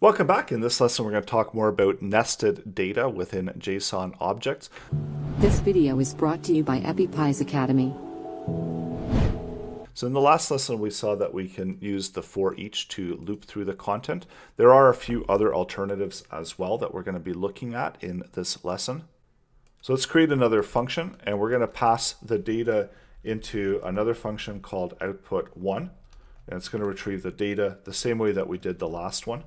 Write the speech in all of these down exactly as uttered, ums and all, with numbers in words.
Welcome back. In this lesson, we're going to talk more about nested data within JSON objects. This video is brought to you by Appy Pie Academy. So in the last lesson, we saw that we can use the for each to loop through the content. There are a few other alternatives as well that we're going to be looking at in this lesson. So let's create another function, and we're going to pass the data into another function called output one, and it's going to retrieve the data the same way that we did the last one.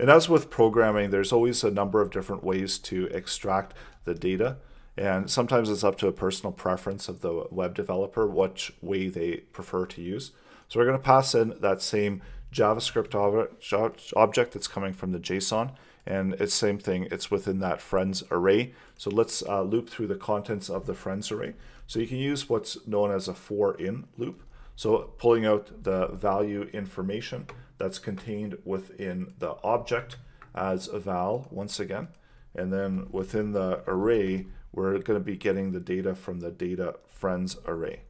And as with programming, there's always a number of different ways to extract the data. And sometimes it's up to a personal preference of the web developer, which way they prefer to use. So we're going to pass in that same JavaScript object that's coming from the JSON. And it's same thing, it's within that friends array. So let's uh, loop through the contents of the friends array. So you can use what's known as a for in loop. So pulling out the value information that's contained within the object as val once again. And then within the array, we're going to be getting the data from the data friends array.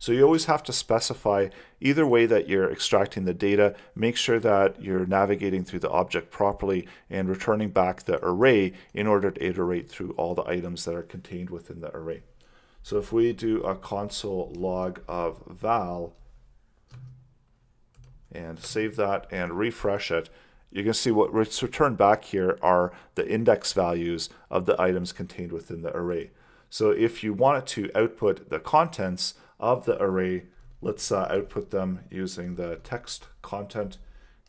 So you always have to specify either way that you're extracting the data, make sure that you're navigating through the object properly and returning back the array in order to iterate through all the items that are contained within the array. So if we do a console log of val and save that and refresh it, you can see what's returned back here are the index values of the items contained within the array. So if you wanted to output the contents of the array, let's uh, output them using the text content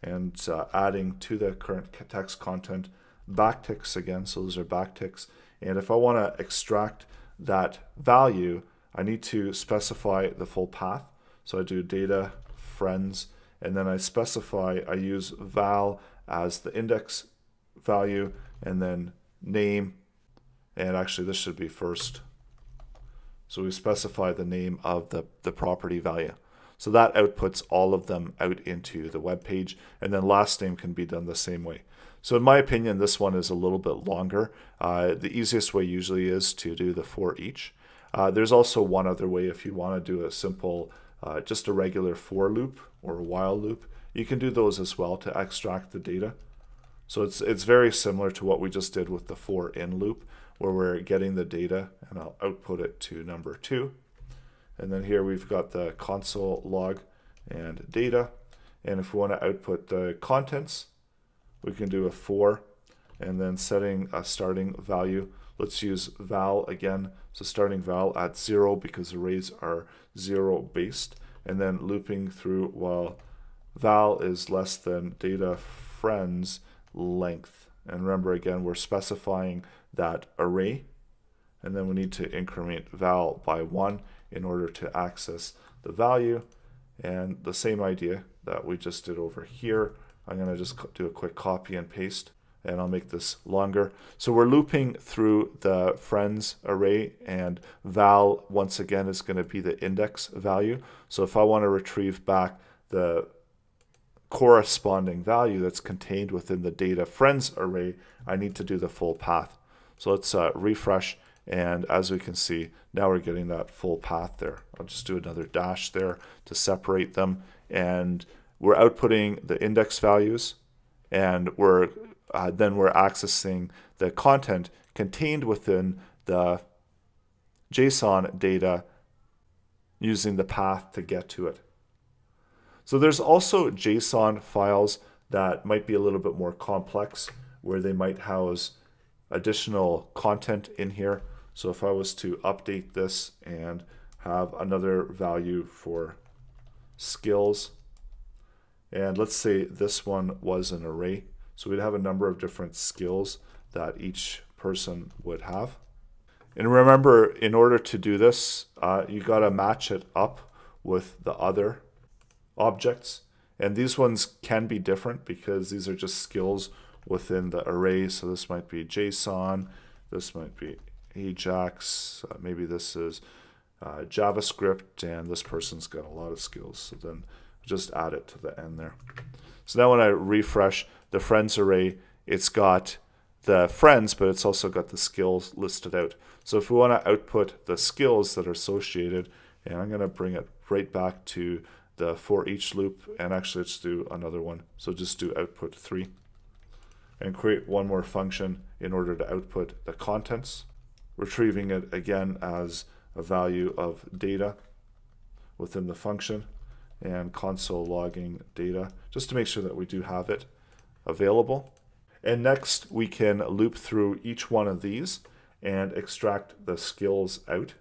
and uh, adding to the current text content backticks again. So those are backticks. And if I want to extract that value, I need to specify the full path. So I do data friends, and then I specify, I use val as the index value, and then name, and actually this should be first. So we specify the name of the, the property value. So that outputs all of them out into the web page, and then last name can be done the same way. So in my opinion, this one is a little bit longer. Uh, the easiest way usually is to do the for each. Uh, there's also one other way if you want to do a simple, uh, just a regular for loop or a while loop. You can do those as well to extract the data. So it's, it's very similar to what we just did with the for in loop, where we're getting the data and I'll output it to number two. And then here we've got the console log and data. And if we want to output the contents, we can do a for, and then setting a starting value. Let's use val again. So starting val at zero because arrays are zero based, and then looping through while val is less than data friends length. And remember again, we're specifying that array, and then we need to increment val by one in order to access the value. And the same idea that we just did over here. I'm going to just do a quick copy and paste, and I'll make this longer. So we're looping through the friends array, and val once again is going to be the index value. So if I want to retrieve back the corresponding value that's contained within the data friends array, I need to do the full path. So let's uh, refresh, and as we can see, now we're getting that full path there. I'll just do another dash there to separate them, and we're outputting the index values, and we're uh, then we're accessing the content contained within the JSON data using the path to get to it. So there's also JSON files that might be a little bit more complex, where they might house additional content in here. So if I was to update this and have another value for skills, and let's say this one was an array. So we'd have a number of different skills that each person would have. And remember, in order to do this, uh, you got to match it up with the other objects. And these ones can be different because these are just skills within the array. So this might be JSON, this might be Ajax, uh, maybe this is uh, JavaScript, and this person's got a lot of skills. So then just add it to the end there. So now when I refresh the friends array, it's got the friends, but it's also got the skills listed out. So if we want to output the skills that are associated, and I'm going to bring it right back to the for each loop, and actually let's do another one. So just do output three and create one more function in order to output the contents, retrieving it again as a value of data within the function, and console logging data just to make sure that we do have it available. And next we can loop through each one of these and extract the skills out.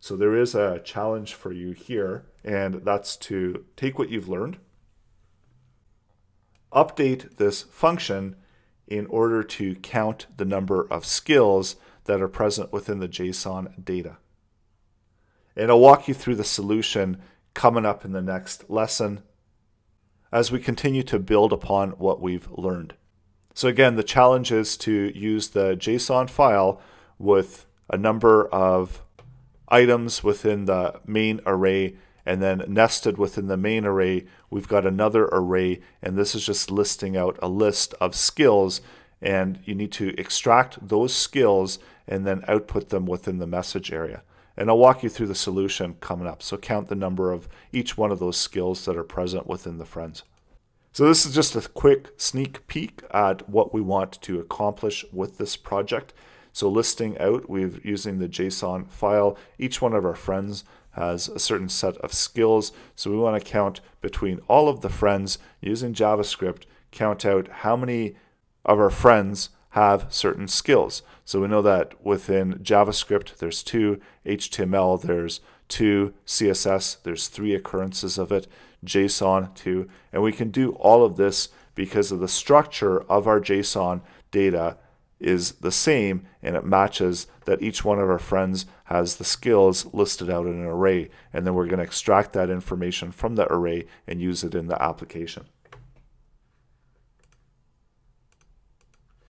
So there is a challenge for you here, and that's to take what you've learned, update this function in order to count the number of skills that are present within the JSON data. And I'll walk you through the solution coming up in the next lesson as we continue to build upon what we've learned. So again, the challenge is to use the JSON file with a number of items within the main array, and then nested within the main array we've got another array, and this is just listing out a list of skills, and you need to extract those skills and then output them within the message area. And I'll walk you through the solution coming up. So count the number of each one of those skills that are present within the friends. So this is just a quick sneak peek at what we want to accomplish with this project. So listing out, we're using the JSON file. Each one of our friends has a certain set of skills. So we want to count between all of the friends using JavaScript, count out how many of our friends have certain skills. So we know that within JavaScript there's two, H T M L there's two, C S S there's three occurrences of it, JSON two, and we can do all of this because of the structure of our JSON data is the same, and it matches that each one of our friends has the skills listed out in an array, and then we're going to extract that information from the array and use it in the application.